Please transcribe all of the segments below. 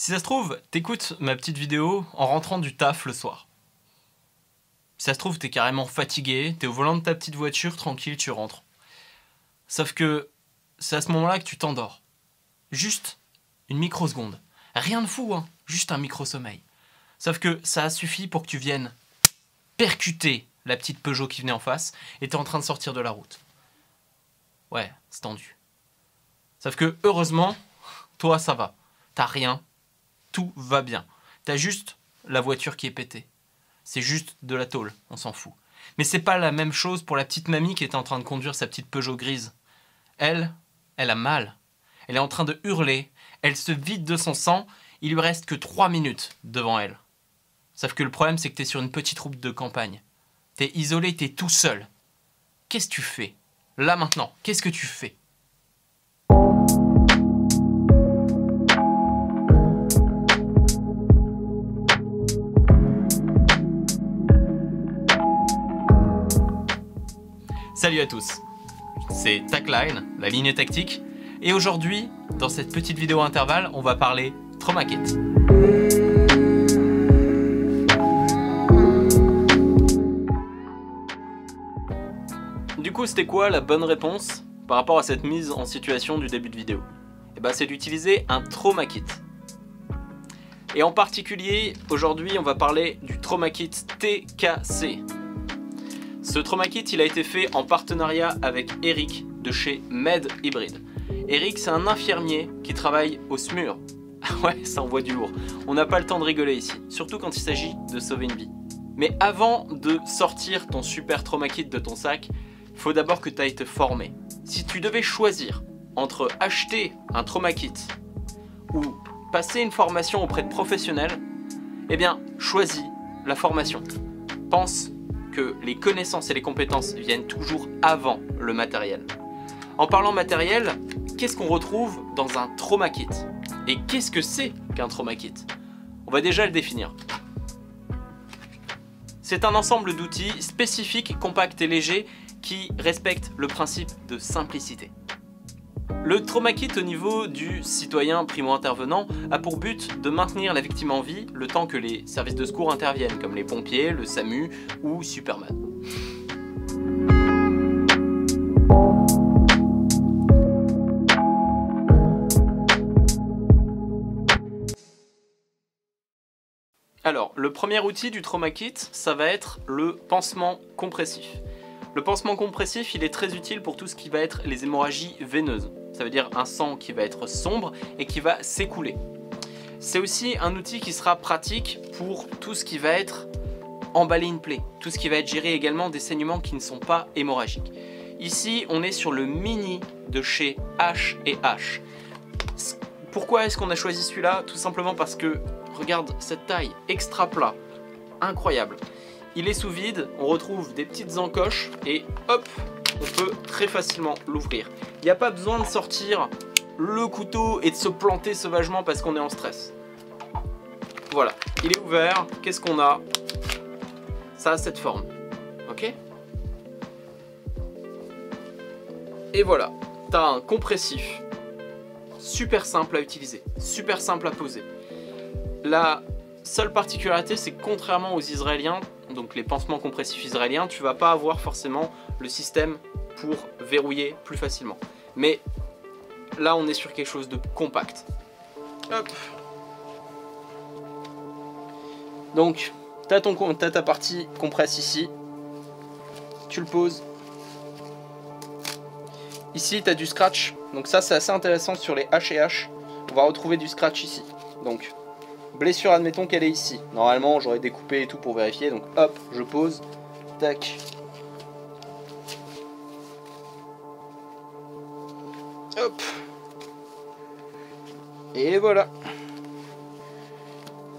Si ça se trouve, t'écoutes ma petite vidéo en rentrant du taf le soir. Si ça se trouve, t'es carrément fatigué, t'es au volant de ta petite voiture, tranquille, tu rentres. Sauf que c'est à ce moment-là que tu t'endors. Juste une microseconde. Rien de fou, hein, juste un micro-sommeil. Sauf que ça a suffi pour que tu viennes percuter la petite Peugeot qui venait en face et t'es en train de sortir de la route. Ouais, c'est tendu. Sauf que, heureusement, toi, ça va. T'as rien, tout va bien. T'as juste la voiture qui est pétée. C'est juste de la tôle, on s'en fout. Mais c'est pas la même chose pour la petite mamie qui était en train de conduire sa petite Peugeot grise. Elle, elle a mal. Elle est en train de hurler, elle se vide de son sang, il lui reste que 3 minutes devant elle. Sauf que le problème, c'est que t'es sur une petite route de campagne. T'es isolé, t'es tout seul. Qu'est-ce que tu fais? Là maintenant, qu'est-ce que tu fais? Salut à tous, c'est Tacline, la ligne tactique, et aujourd'hui, dans cette petite vidéo intervalle, on va parler Traumaquête. Du coup, c'était quoi la bonne réponse par rapport à cette mise en situation du début de vidéo? Et bah, c'est d'utiliser un Traumaquet. Et en particulier, aujourd'hui, on va parler du Traumaquet TKC. Ce Traumaquet, il a été fait en partenariat avec Eric de chez Med Hybride. Eric, c'est un infirmier qui travaille au SMUR. Ouais, ça envoie du lourd. On n'a pas le temps de rigoler ici, surtout quand il s'agit de sauver une vie. Mais avant de sortir ton super Traumaquet de ton sac, il faut d'abord que tu ailles te former. Si tu devais choisir entre acheter un Traumaquet ou passer une formation auprès de professionnels, eh bien, choisis la formation. Pense que les connaissances et les compétences viennent toujours avant le matériel. En parlant matériel, qu'est-ce qu'on retrouve dans un Traumaquet? Et qu'est-ce que c'est qu'un Traumaquet? On va déjà le définir. C'est un ensemble d'outils spécifiques, compacts et légers qui respectent le principe de simplicité. Le Traumaquet au niveau du citoyen primo-intervenant a pour but de maintenir la victime en vie le temps que les services de secours interviennent, comme les pompiers, le SAMU ou Superman. Alors, le premier outil du Traumaquet, ça va être le pansement compressif. Le pansement compressif, il est très utile pour tout ce qui va être les hémorragies veineuses. Ça veut dire un sang qui va être sombre et qui va s'écouler. C'est aussi un outil qui sera pratique pour tout ce qui va être emballer une plaie, tout ce qui va être gérer également des saignements qui ne sont pas hémorragiques. Ici, on est sur le mini de chez H&H. Pourquoi est-ce qu'on a choisi celui-là? Tout simplement parce que, regarde cette taille, extra plat, incroyable. Il est sous vide, on retrouve des petites encoches et hop, on peut très facilement l'ouvrir. Il n'y a pas besoin de sortir le couteau et de se planter sauvagement parce qu'on est en stress. Voilà, il est ouvert, qu'est-ce qu'on a? Ça a cette forme, ok? Et voilà, tu as un compressif super simple à utiliser, super simple à poser. La seule particularité, c'est que contrairement aux Israéliens, donc les pansements compressifs israéliens, tu vas pas avoir forcément le système pour verrouiller plus facilement. Mais là, on est sur quelque chose de compact. Hop. Donc, t'as ta partie compresse ici. Tu le poses. Ici, tu as du scratch. Donc ça, c'est assez intéressant sur les H&H. On va retrouver du scratch ici. Donc, blessure, admettons qu'elle est ici. Normalement, j'aurais découpé et tout pour vérifier. Donc hop, je pose. Tac. Hop. Et voilà.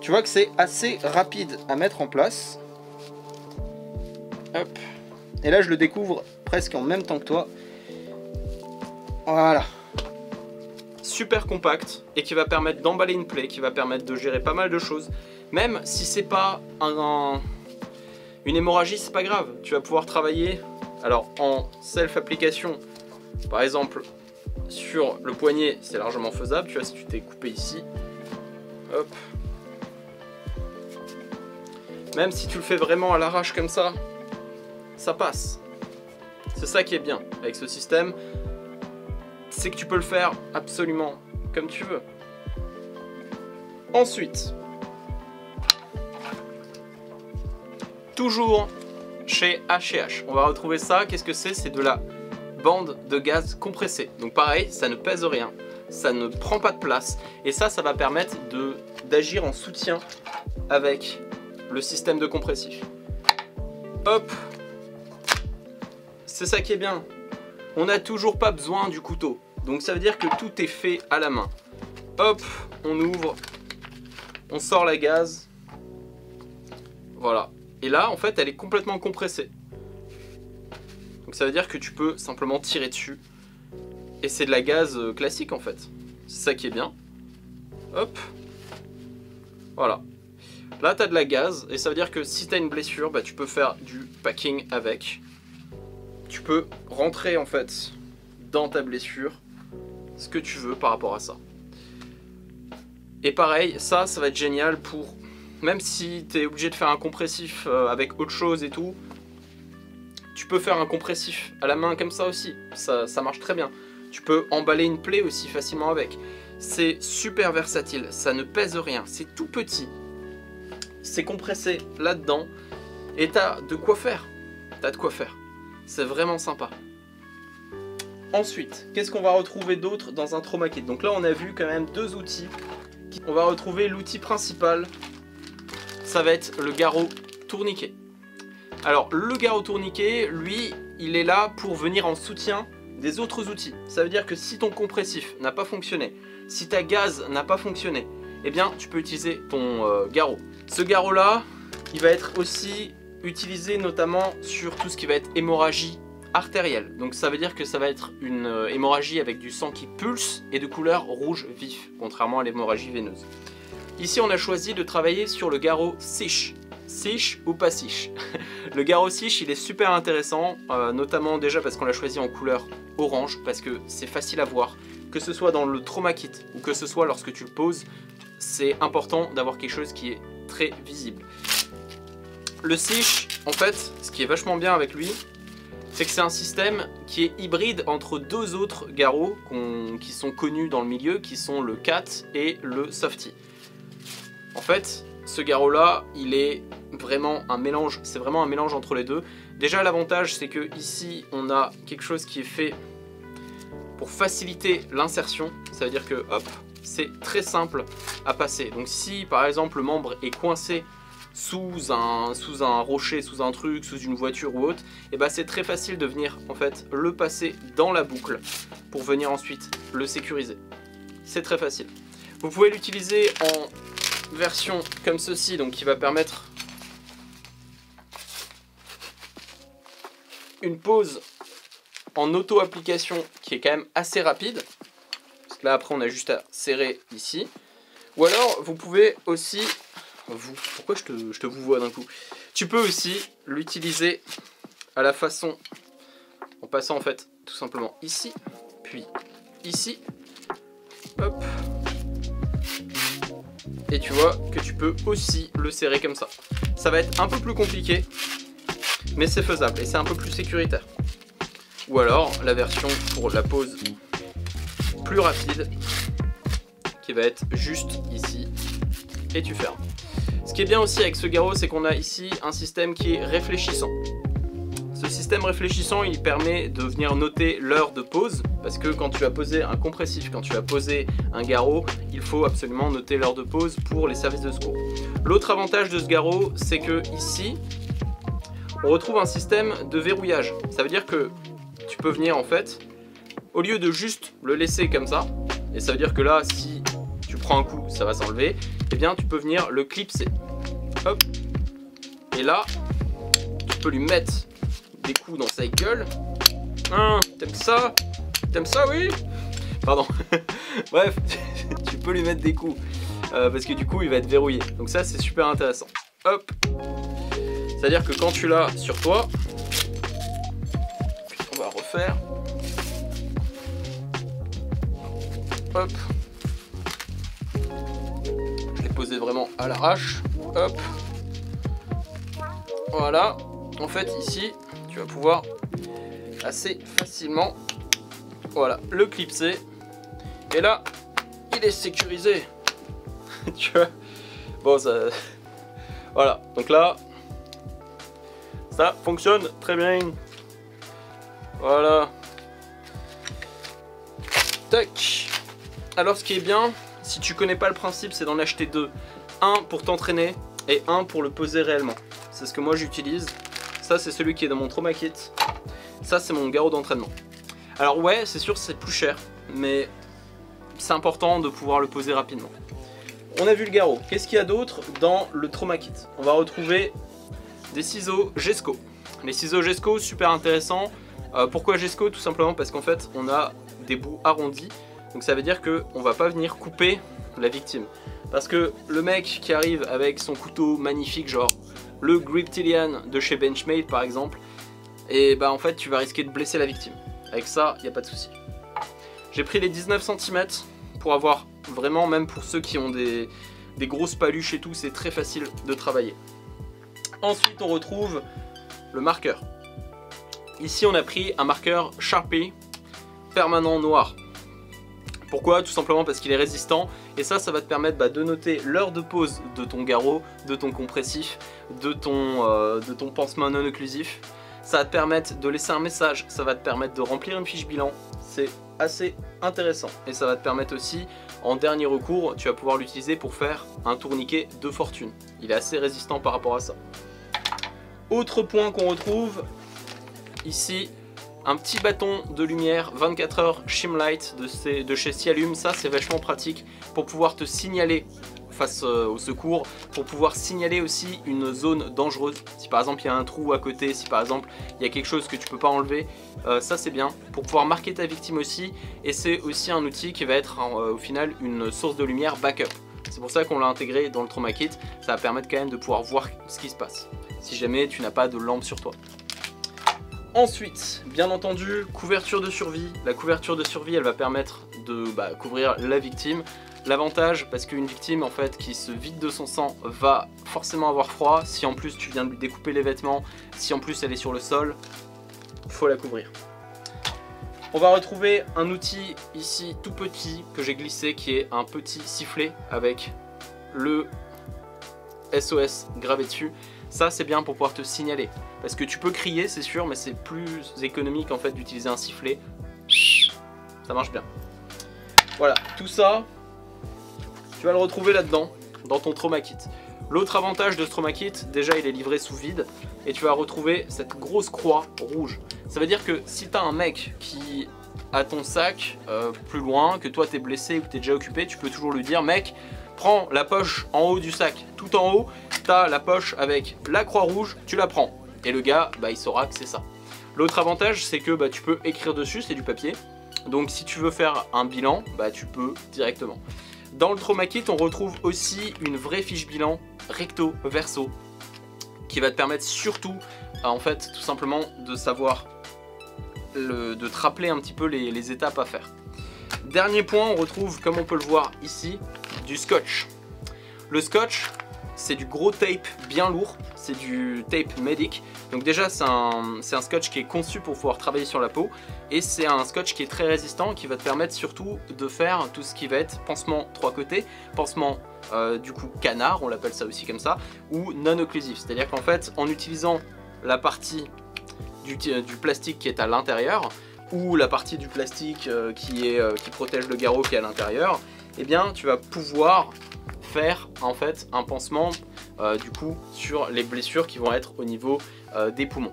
Tu vois que c'est assez rapide à mettre en place. Hop. Et là, je le découvre presque en même temps que toi. Voilà. Super compact et qui va permettre d'emballer une plaie, qui va permettre de gérer pas mal de choses. Même si c'est pas une hémorragie, c'est pas grave. Tu vas pouvoir travailler alors en self-application, par exemple sur le poignet, c'est largement faisable. Tu vois, si tu t'es coupé ici, Hop. Même si tu le fais vraiment à l'arrache comme ça, ça passe. C'est ça qui est bien avec ce système, c'est que tu peux le faire absolument comme tu veux. Ensuite, toujours chez H&H, on va retrouver ça. Qu'est-ce que c'est? C'est de la bande de gaz compressée. Donc pareil, ça ne pèse rien, ça ne prend pas de place. Et ça, ça va permettre d'agir en soutien avec le système de compressif. Hop, c'est ça qui est bien. On n'a toujours pas besoin du couteau. Donc ça veut dire que tout est fait à la main. Hop, on ouvre, on sort la gaz. Voilà. Et là, en fait, elle est complètement compressée. Donc ça veut dire que tu peux simplement tirer dessus. Et c'est de la gaz classique, en fait. C'est ça qui est bien. Hop. Voilà. Là, tu as de la gaz. Et ça veut dire que si tu as une blessure, bah, tu peux faire du packing avec. Tu peux rentrer, en fait, dans ta blessure ce que tu veux par rapport à ça. Et pareil, ça va être génial pour... Même si tu es obligé de faire un compressif avec autre chose et tout, tu peux faire un compressif à la main comme ça aussi, ça marche très bien. Tu peux emballer une plaie aussi facilement avec. C'est super versatile, ça ne pèse rien, c'est tout petit. C'est compressé là-dedans et tu as de quoi faire. C'est vraiment sympa. Ensuite, qu'est-ce qu'on va retrouver d'autre dans un trauma kit? Donc là, on a vu quand même deux outils. On va retrouver l'outil principal. Ça va être le garrot tourniquet. Alors le garrot tourniquet, lui, il est là pour venir en soutien des autres outils. Ça veut dire que si ton compressif n'a pas fonctionné, si ta gaz n'a pas fonctionné, eh bien tu peux utiliser ton garrot. Ce garrot là, il va être aussi utilisé notamment sur tout ce qui va être hémorragie artérielle. Donc ça veut dire que ça va être une hémorragie avec du sang qui pulse et de couleur rouge vif, contrairement à l'hémorragie veineuse. Ici, on a choisi de travailler sur le garrot SICH. SICH ou pas SICH. Le garrot SICH, il est super intéressant, notamment déjà parce qu'on l'a choisi en couleur orange, parce que c'est facile à voir. Que ce soit dans le trauma kit ou que ce soit lorsque tu le poses, c'est important d'avoir quelque chose qui est très visible. Le SICH, en fait, ce qui est vachement bien avec lui, c'est que c'est un système qui est hybride entre deux autres garrots qui sont connus dans le milieu, qui sont le CAT et le Softy. En fait, ce garrot là, il est vraiment un mélange, c'est vraiment un mélange entre les deux. Déjà, l'avantage, c'est que ici, on a quelque chose qui est fait pour faciliter l'insertion. Ça veut dire que, hop, c'est très simple à passer. Donc si, par exemple, le membre est coincé sous un rocher, sous un truc, sous une voiture ou autre, et ben c'est très facile de venir, en fait, le passer dans la boucle pour venir ensuite le sécuriser. C'est très facile. Vous pouvez l'utiliser en... version comme ceci, donc qui va permettre une pause en auto-application qui est quand même assez rapide, parce que là après on a juste à serrer ici. Ou alors vous pouvez aussi, pourquoi je te vous vois d'un coup, tu peux aussi l'utiliser à la façon en passant en fait tout simplement ici, puis ici, hop. Et tu vois que tu peux aussi le serrer comme ça. Ça va être un peu plus compliqué, mais c'est faisable et c'est un peu plus sécuritaire. Ou alors la version pour la pose plus rapide, qui va être juste ici, et tu fermes. Ce qui est bien aussi avec ce garrot, c'est qu'on a ici un système qui est réfléchissant. Ce système réfléchissant, il permet de venir noter l'heure de pose, parce que quand tu vas poser un compressif, quand tu vas poser un garrot, il faut absolument noter l'heure de pose pour les services de secours. L'autre avantage de ce garrot, c'est que ici, on retrouve un système de verrouillage. Ça veut dire que tu peux venir en fait, au lieu de juste le laisser comme ça, et ça veut dire que là, si tu prends un coup, ça va s'enlever, eh bien tu peux venir le clipser. Hop. Et là, tu peux lui mettre des coups dans sa gueule. Hein, t'aimes ça? T'aimes ça, oui? Pardon. Bref, tu peux lui mettre des coups parce que du coup il va être verrouillé. Donc ça, c'est super intéressant. Hop. C'est à dire que quand tu l'as sur toi, on va refaire. Hop. Je vous êtes vraiment à l'arrache. Hop. Voilà. En fait, ici, tu vas pouvoir assez facilement, voilà, le clipser. Et là, il est sécurisé. Tu vois. Bon, ça... Voilà. Donc là, ça fonctionne très bien. Voilà. Tac. Alors, ce qui est bien, si tu connais pas le principe, c'est d'en acheter deux. Un pour t'entraîner et un pour le peser réellement. C'est ce que moi j'utilise. Ça, c'est celui qui est dans mon trauma kit. Ça, c'est mon garrot d'entraînement. Alors ouais, c'est sûr, c'est plus cher, mais c'est important de pouvoir le poser rapidement. On a vu le garrot. Qu'est-ce qu'il y a d'autre dans le trauma kit? On va retrouver des ciseaux Gesco. Les ciseaux Gesco, super intéressant. Pourquoi Gesco? Tout simplement parce qu'en fait, on a des bouts arrondis. Donc ça veut dire qu'on va pas venir couper la victime. Parce que le mec qui arrive avec son couteau magnifique, genre le Griptilian de chez Benchmade par exemple, et bah en fait tu vas risquer de blesser la victime. Avec ça, il n'y a pas de souci. J'ai pris les 19 cm pour avoir vraiment, même pour ceux qui ont des grosses paluches et tout, c'est très facile de travailler. Ensuite, on retrouve le marqueur. Ici, on a pris un marqueur Sharpie permanent noir. Pourquoi? Tout simplement parce qu'il est résistant, et ça, ça va te permettre de noter l'heure de pause de ton garrot, de ton compressif, de ton pansement non occlusif. Ça va te permettre de laisser un message, ça va te permettre de remplir une fiche bilan. C'est assez intéressant, et ça va te permettre aussi, en dernier recours, tu vas pouvoir l'utiliser pour faire un tourniquet de fortune. Il est assez résistant par rapport à ça. Autre point qu'on retrouve ici, un petit bâton de lumière 24h Shimlight de chez Cialume. Ça, c'est vachement pratique pour pouvoir te signaler face au secours, pour pouvoir signaler aussi une zone dangereuse. Si par exemple il y a un trou à côté, si par exemple il y a quelque chose que tu peux pas enlever, ça c'est bien pour pouvoir marquer ta victime aussi. Et c'est aussi un outil qui va être au final une source de lumière backup. C'est pour ça qu'on l'a intégré dans le trauma kit. Ça va permettre quand même de pouvoir voir ce qui se passe si jamais tu n'as pas de lampe sur toi. Ensuite, bien entendu, couverture de survie. La couverture de survie, elle va permettre de couvrir la victime. L'avantage, parce qu'une victime en fait qui se vide de son sang va forcément avoir froid. Si en plus tu viens de lui découper les vêtements, si en plus elle est sur le sol, faut la couvrir. On va retrouver un outil ici tout petit que j'ai glissé, qui est un petit sifflet avec le SOS gravé dessus. Ça, c'est bien pour pouvoir te signaler, parce que tu peux crier, c'est sûr, mais c'est plus économique en fait d'utiliser un sifflet. Ça marche bien. Voilà, tout ça, tu vas le retrouver là-dedans, dans ton trauma kit. L'autre avantage de ce trauma kit, déjà, il est livré sous vide, et tu vas retrouver cette grosse croix rouge. Ça veut dire que si tu as un mec qui a ton sac plus loin, que toi t'es blessé ou que t'es déjà occupé, tu peux toujours lui dire, mec, prends la poche en haut du sac, tout en haut, t'as la poche avec la croix rouge, tu la prends. Et le gars, il saura que c'est ça. L'autre avantage, c'est que tu peux écrire dessus, c'est du papier. Donc si tu veux faire un bilan, tu peux directement. Dans le trauma kit, on retrouve aussi une vraie fiche bilan recto verso, qui va te permettre surtout, en fait, tout simplement de savoir, de te rappeler un petit peu les étapes à faire. Dernier point, on retrouve, comme on peut le voir ici, du scotch. Le scotch, c'est du gros tape bien lourd, c'est du tape medic. Donc déjà, c'est un scotch qui est conçu pour pouvoir travailler sur la peau, et c'est un scotch qui est très résistant, qui va te permettre surtout de faire tout ce qui va être pansement trois côtés, pansement du coup canard, on l'appelle ça aussi comme ça, ou non occlusif. C'est-à-dire qu'en fait, en utilisant la partie du plastique qui est à l'intérieur, ou la partie du plastique qui protège le garrot qui est à l'intérieur, eh bien tu vas pouvoir faire en fait un pansement du coup sur les blessures qui vont être au niveau des poumons.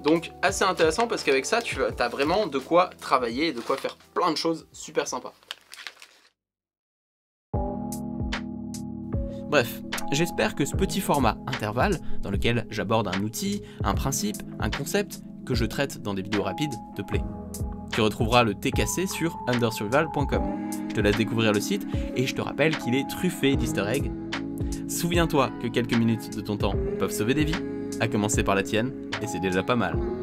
Donc assez intéressant, parce qu'avec ça tu as vraiment de quoi travailler et de quoi faire plein de choses super sympas. Bref, j'espère que ce petit format intervalle dans lequel j'aborde un outil, un principe, un concept que je traite dans des vidéos rapides te plaît. Tu retrouveras le TKC sur undersurvival.com. Je te laisse découvrir le site et je te rappelle qu'il est truffé d'easter eggs. Souviens-toi que quelques minutes de ton temps peuvent sauver des vies, à commencer par la tienne, et c'est déjà pas mal.